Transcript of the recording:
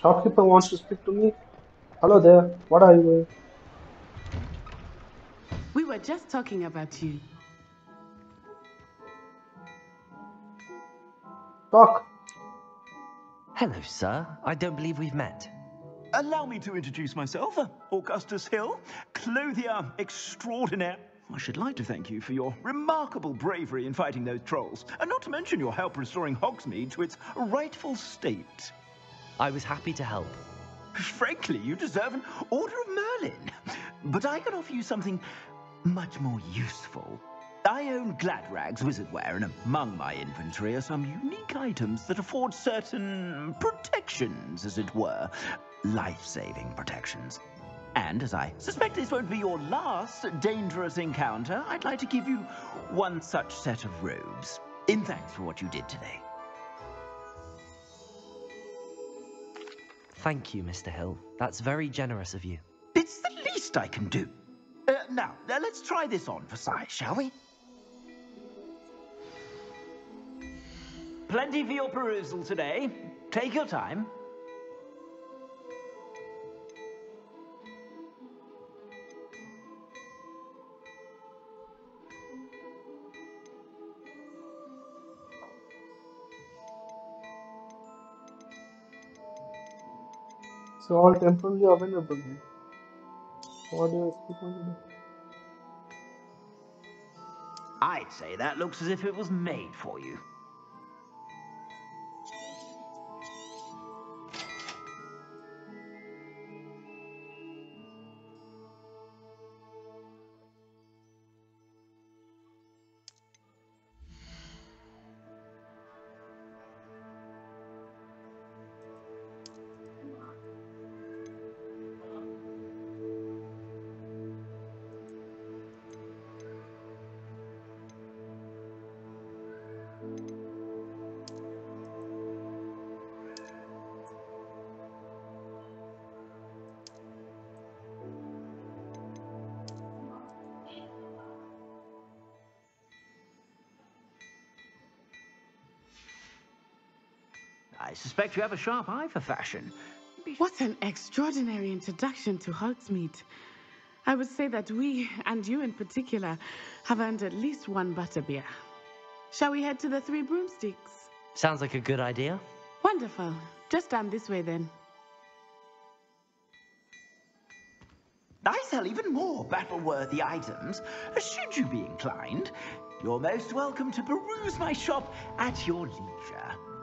Shopkeeper wants to speak to me. Hello there, what are you doing? We were just talking about you. Talk. Hello, sir. I don't believe we've met. Allow me to introduce myself, Augustus Hill, clothier extraordinaire. I should like to thank you for your remarkable bravery in fighting those trolls, and not to mention your help restoring Hogsmeade to its rightful state. I was happy to help. Frankly, you deserve an Order of Merlin, but I could offer you something much more useful. I own Gladrag's wizardware, and among my inventory are some unique items that afford certain protections, as it were. Life-saving protections. And as I suspect this won't be your last dangerous encounter, I'd like to give you one such set of robes, in thanks for what you did today. Thank you, Mr. Hill. That's very generous of you. It's the least I can do. Now, let's try this on for size, shall we? Plenty for your perusal today. Take your time. So all temporarily available. What do you expect me to do? I'd say that looks as if it was made for you. I suspect you have a sharp eye for fashion. What an extraordinary introduction to Hogsmeade. I would say that we, and you in particular, have earned at least one butterbeer. Shall we head to the Three Broomsticks? Sounds like a good idea. Wonderful. Just down this way, then. I sell even more battle-worthy items, should you be inclined. You're most welcome to peruse my shop at your leisure.